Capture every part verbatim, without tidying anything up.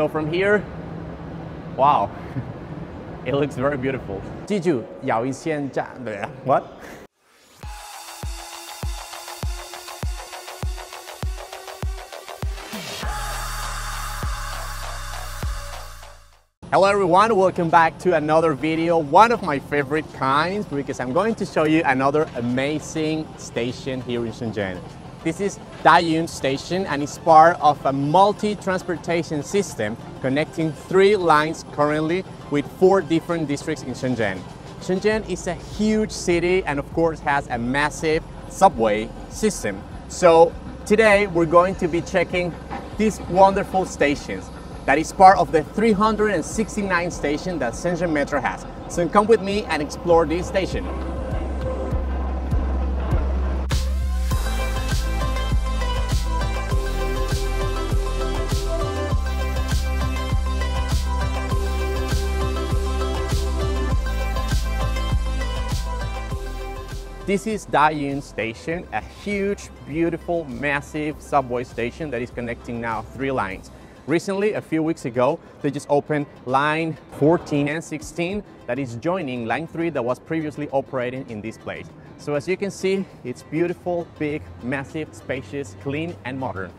So from here, wow, it looks very beautiful. 记住，咬一线站，对呀。What? Hello everyone, welcome back to another video, one of my favorite kinds, because I'm going to show you another amazing station here in Shenzhen. This is Daiyun Station and it's part of a multi-transportation system connecting three lines currently with four different districts in Shenzhen. Shenzhen is a huge city and of course has a massive subway system. So today we're going to be checking these wonderful stations that is part of the three hundred sixty-nine station that Shenzhen Metro has. So come with me and explore this station. This is Daiyun Station, a huge, beautiful, massive subway station that is connecting now three lines. Recently, a few weeks ago, they just opened line fourteen and sixteen that is joining line three that was previously operating in this place. So as you can see, it's beautiful, big, massive, spacious, clean and modern.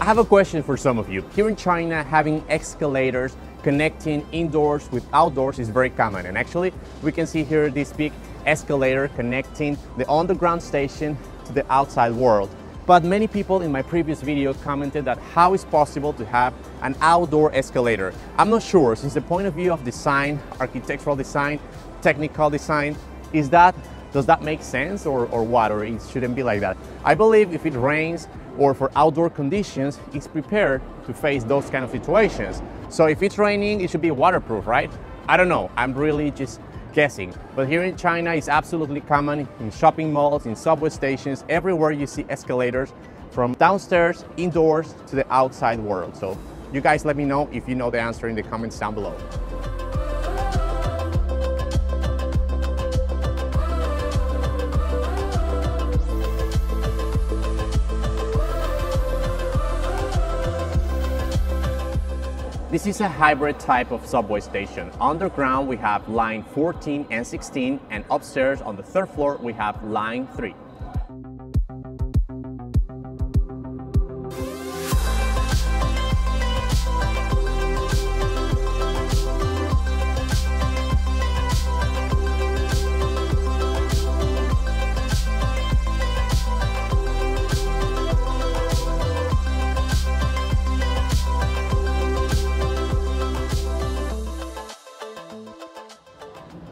I have a question for some of you. Here in China, having escalators connecting indoors with outdoors is very common, and actually we can see here this big escalator connecting the underground station to the outside world. But many people in my previous video commented that how is possible to have an outdoor escalator. I'm not sure, since the point of view of design, architectural design, technical design, is that does that make sense or, or what, or it shouldn't be like that? I believe if it rains or for outdoor conditions, it's prepared to face those kind of situations. So if it's raining, it should be waterproof, right? I don't know, I'm really just guessing. But here in China, it's absolutely common in shopping malls, in subway stations, everywhere you see escalators from downstairs, indoors, to the outside world. So you guys let me know if you know the answer in the comments down below. This is a hybrid type of subway station. Underground we have line fourteen and sixteen, and upstairs on the third floor we have line three.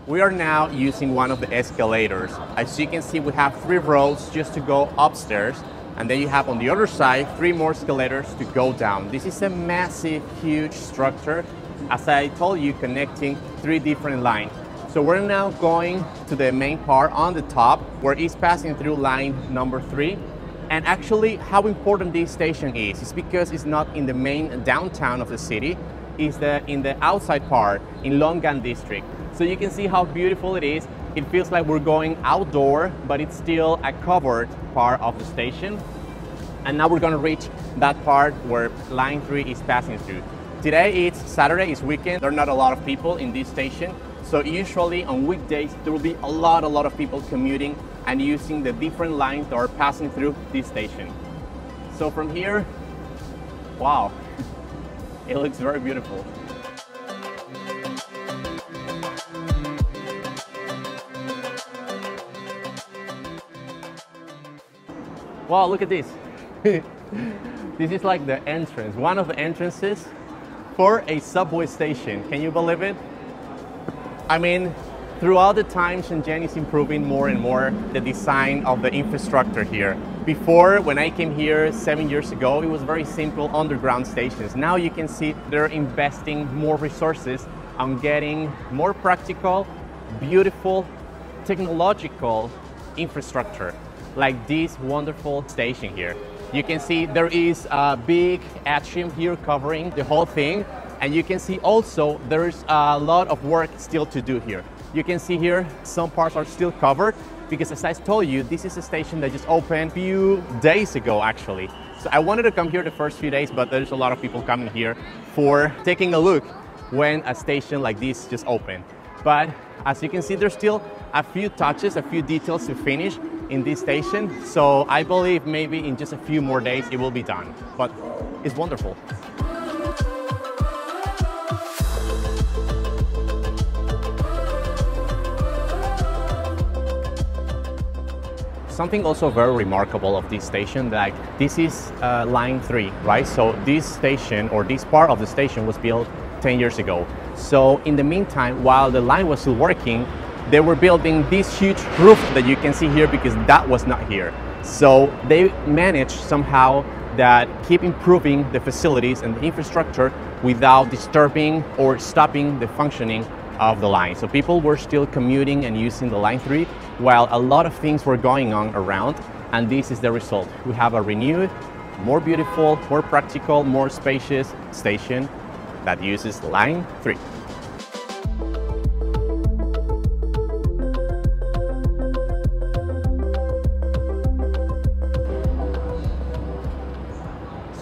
We are now using one of the escalators. As you can see, we have three rows just to go upstairs, and then you have on the other side three more escalators to go down. This is a massive, huge structure, as I told you, connecting three different lines. So we're now going to the main part on the top, where it's passing through line number three. And actually, how important this station is, is because it's not in the main downtown of the city, it's the, in the outside part, in Longgang District. So you can see how beautiful it is. It feels like we're going outdoor, but it's still a covered part of the station. And now we're gonna reach that part where line three is passing through. Today it's Saturday, it's weekend. There are not a lot of people in this station. So usually on weekdays, there will be a lot, a lot of people commuting and using the different lines that are passing through this station. So from here, wow, it looks very beautiful. Wow, look at this. This is like the entrance, one of the entrances for a subway station. Can you believe it? I mean, throughout the time, Shenzhen is improving more and more the design of the infrastructure here. Before, when I came here seven years ago, it was very simple underground stations. Now you can see they're investing more resources on getting more practical, beautiful, technological infrastructure, like this wonderful station here. You can see there is a big atrium here covering the whole thing, And you can see also there's a lot of work still to do here. You can see here some parts are still covered because, as I told you, this is a station that just opened a few days ago actually. So I wanted to come here the first few days, but there's a lot of people coming here for taking a look when a station like this just opened. But as you can see, there's still a few touches, a few details to finish in this station. So I believe maybe in just a few more days it will be done, but it's wonderful. Something also very remarkable of this station, like this is uh, line three, right? So this station or this part of the station was built ten years ago. So in the meantime, while the line was still working, they were building this huge roof that you can see here because that was not here. So they managed somehow that keep improving the facilities and the infrastructure without disturbing or stopping the functioning of the line. So people were still commuting and using the line three while a lot of things were going on around, and this is the result. We have a renewed, more beautiful, more practical, more spacious station that uses line three.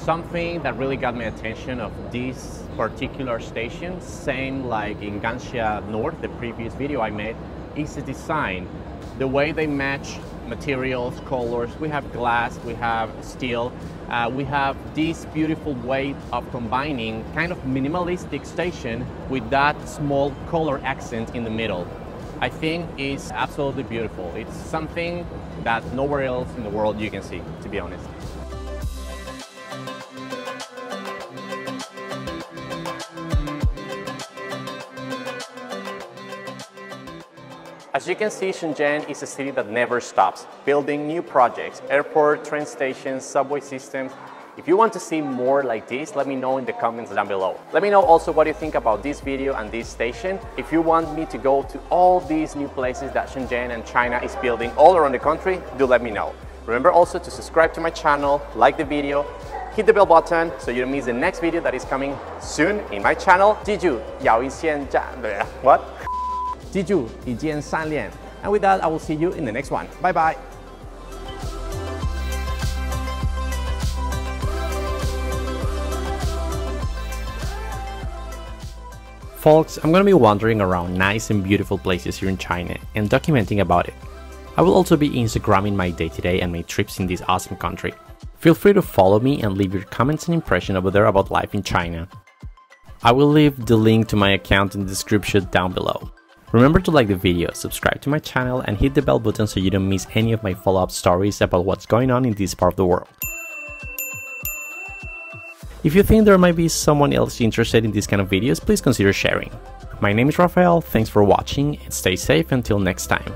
Something that really got my attention of this particular station, same like in Gangxia North, the previous video I made, is the design. The way they match materials, colors. We have glass, we have steel, uh, we have this beautiful way of combining kind of minimalistic station with that small color accent in the middle. I think it's absolutely beautiful. It's something that nowhere else in the world you can see, to be honest. As you can see, Shenzhen is a city that never stops building new projects, airport, train stations, subway systems. If you want to see more like this, let me know in the comments down below. Let me know also what you think about this video and this station. If you want me to go to all these new places that Shenzhen and China is building all around the country, do let me know. Remember also to subscribe to my channel, like the video, hit the bell button so you don't miss the next video that is coming soon in my channel. 记住要一线站, what? 记住一键三连 And with that, I will see you in the next one. Bye bye. Folks, I'm gonna be wandering around nice and beautiful places here in China and documenting about it. I will also be Instagramming my day-to-day and my trips in this awesome country. Feel free to follow me and leave your comments and impression over there about life in China. I will leave the link to my account in the description down below. Remember to like the video, subscribe to my channel, and hit the bell button so you don't miss any of my follow-up stories about what's going on in this part of the world. If you think there might be someone else interested in these kind of videos, please consider sharing. My name is Rafael, thanks for watching, and stay safe until next time.